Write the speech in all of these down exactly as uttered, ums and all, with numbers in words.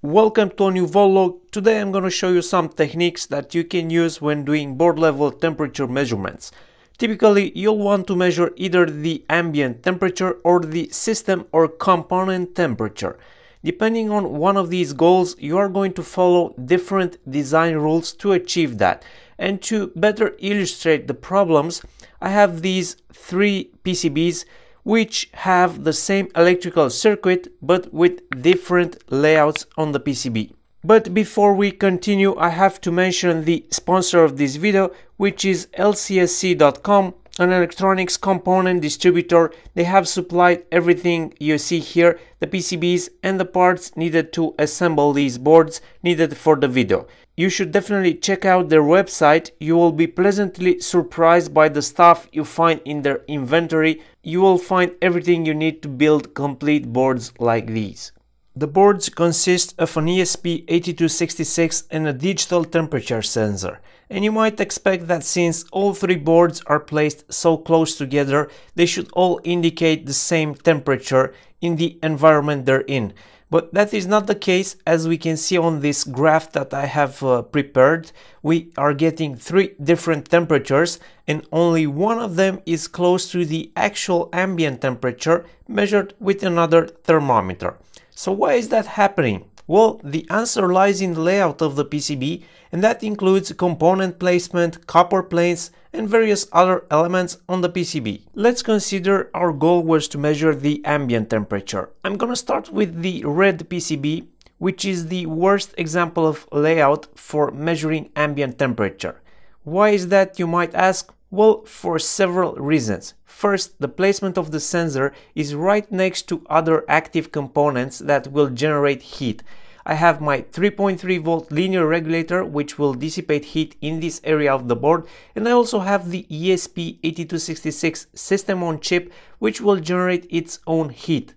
Welcome to a new Voltlog. Today I'm going to show you some techniques that you can use when doing board level temperature measurements. Typically you'll want to measure either the ambient temperature or the system or component temperature. Depending on one of these goals, you are going to follow different design rules to achieve that. And to better illustrate the problems, I have these three P C Bs which have the same electrical circuit but with different layouts on the P C B. But before we continue, I have to mention the sponsor of this video, which is L C S C dot com, an electronics component distributor. They have supplied everything you see here, the P C Bs and the parts needed to assemble these boards needed for the video. You should definitely check out their website. You will be pleasantly surprised by the stuff you find in their inventory. You will find everything you need to build complete boards like these. The boards consist of an E S P eighty-two sixty-six and a digital temperature sensor. And you might expect that since all three boards are placed so close together, they should all indicate the same temperature in the environment they're in. But that is not the case, as we can see on this graph that I have uh, prepared. We are getting three different temperatures and only one of them is close to the actual ambient temperature measured with another thermometer. So why is that happening? Well, the answer lies in the layout of the P C B, and that includes component placement, copper planes, and various other elements on the P C B. Let's consider our goal was to measure the ambient temperature. I'm gonna start with the red P C B, which is the worst example of layout for measuring ambient temperature. Why is that, you might ask? Well, for several reasons. First, the placement of the sensor is right next to other active components that will generate heat. I have my three point three volt linear regulator, which will dissipate heat in this area of the board, and I also have the E S P eighty-two sixty-six system on chip, which will generate its own heat.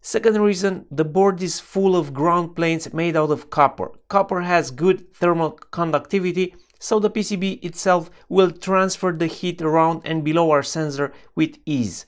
Second reason, the board is full of ground planes made out of copper. Copper has good thermal conductivity, so the P C B itself will transfer the heat around and below our sensor with ease.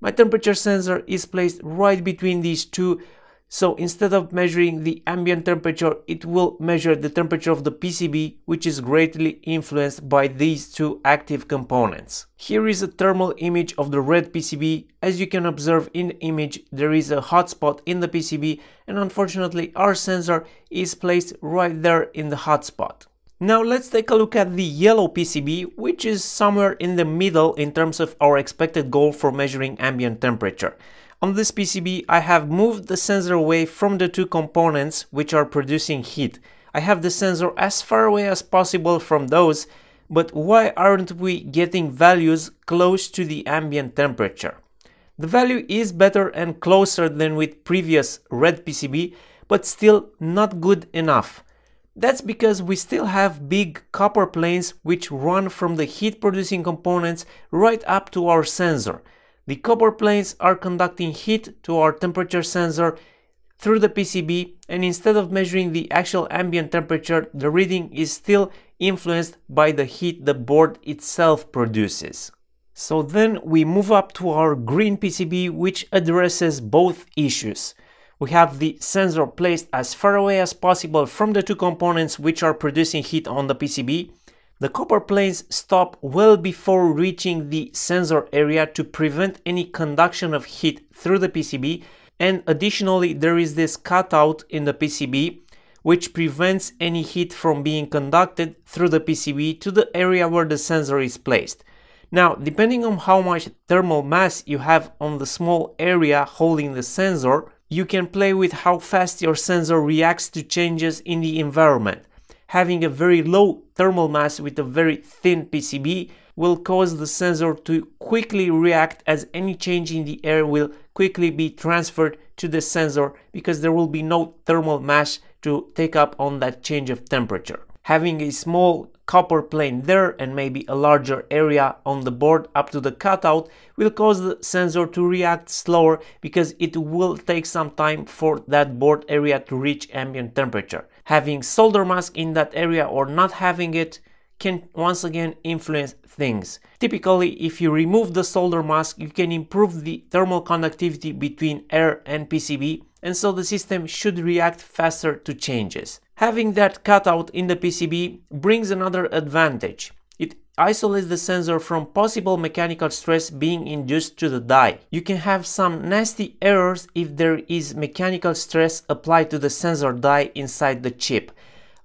My temperature sensor is placed right between these two, so instead of measuring the ambient temperature, it will measure the temperature of the P C B, which is greatly influenced by these two active components. Here is a thermal image of the red P C B. As you can observe in the image, there is a hot spot in the P C B, and unfortunately our sensor is placed right there in the hot spot. Now let's take a look at the yellow P C B, which is somewhere in the middle in terms of our expected goal for measuring ambient temperature. On this P C B, I have moved the sensor away from the two components which are producing heat. I have the sensor as far away as possible from those, but why aren't we getting values close to the ambient temperature? The value is better and closer than with previous red P C B, but still not good enough. That's because we still have big copper planes which run from the heat-producing components right up to our sensor. The copper planes are conducting heat to our temperature sensor through the P C B, and instead of measuring the actual ambient temperature, the reading is still influenced by the heat the board itself produces. So then we move up to our green P C B, which addresses both issues. We have the sensor placed as far away as possible from the two components which are producing heat on the P C B. The copper planes stop well before reaching the sensor area to prevent any conduction of heat through the P C B, and additionally there is this cutout in the P C B which prevents any heat from being conducted through the P C B to the area where the sensor is placed. Now, depending on how much thermal mass you have on the small area holding the sensor, you can play with how fast your sensor reacts to changes in the environment. Having a very low thermal mass with a very thin P C B will cause the sensor to quickly react, as any change in the air will quickly be transferred to the sensor because there will be no thermal mass to take up on that change of temperature. Having a small copper plane there and maybe a larger area on the board up to the cutout will cause the sensor to react slower because it will take some time for that board area to reach ambient temperature. Having solder mask in that area or not having it can once again influence things. Typically, if you remove the solder mask, you can improve the thermal conductivity between air and P C B and so the system should react faster to changes. Having that cutout in the P C B brings another advantage. It isolates the sensor from possible mechanical stress being induced to the die. You can have some nasty errors if there is mechanical stress applied to the sensor die inside the chip.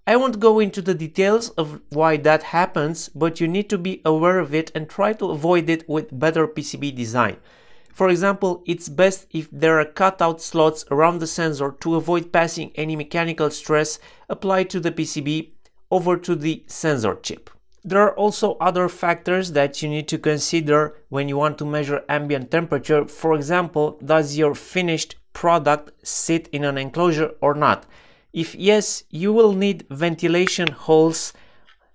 I won't go into the details of why that happens, but you need to be aware of it and try to avoid it with better P C B design. For example, it's best if there are cutout slots around the sensor to avoid passing any mechanical stress applied to the P C B over to the sensor chip. There are also other factors that you need to consider when you want to measure ambient temperature. For example, does your finished product sit in an enclosure or not? If yes, you will need ventilation holes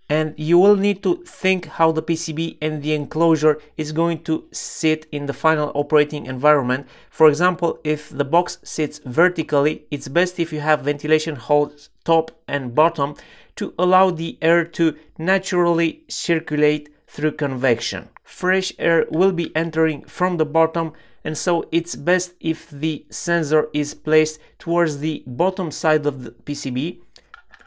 and you will need to think how the P C B and the enclosure is going to sit in the final operating environment. For example, if the box sits vertically, it's best if you have ventilation holes top and bottom to allow the air to naturally circulate through convection. Fresh air will be entering from the bottom, and so it's best if the sensor is placed towards the bottom side of the P C B,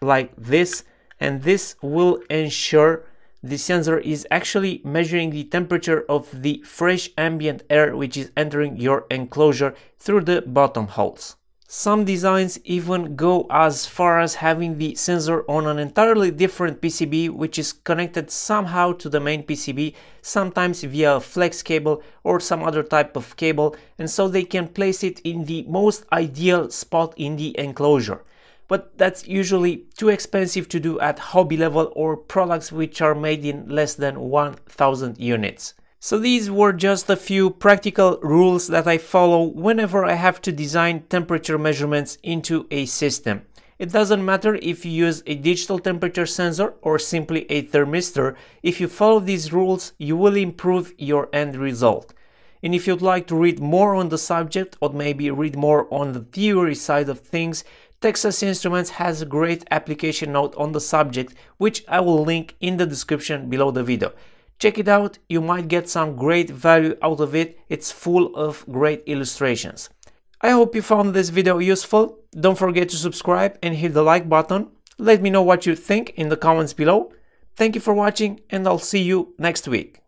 like this, and this will ensure the sensor is actually measuring the temperature of the fresh ambient air which is entering your enclosure through the bottom holes. Some designs even go as far as having the sensor on an entirely different P C B which is connected somehow to the main P C B, sometimes via a flex cable or some other type of cable, and so they can place it in the most ideal spot in the enclosure. But that's usually too expensive to do at hobby level or products which are made in less than one thousand units. So these were just a few practical rules that I follow whenever I have to design temperature measurements into a system. It doesn't matter if you use a digital temperature sensor or simply a thermistor. If you follow these rules, you will improve your end result. And if you'd like to read more on the subject or maybe read more on the theory side of things, Texas Instruments has a great application note on the subject, which I will link in the description below the video. Check it out, you might get some great value out of it, it's full of great illustrations. I hope you found this video useful. Don't forget to subscribe and hit the like button. Let me know what you think in the comments below. Thank you for watching and I'll see you next week.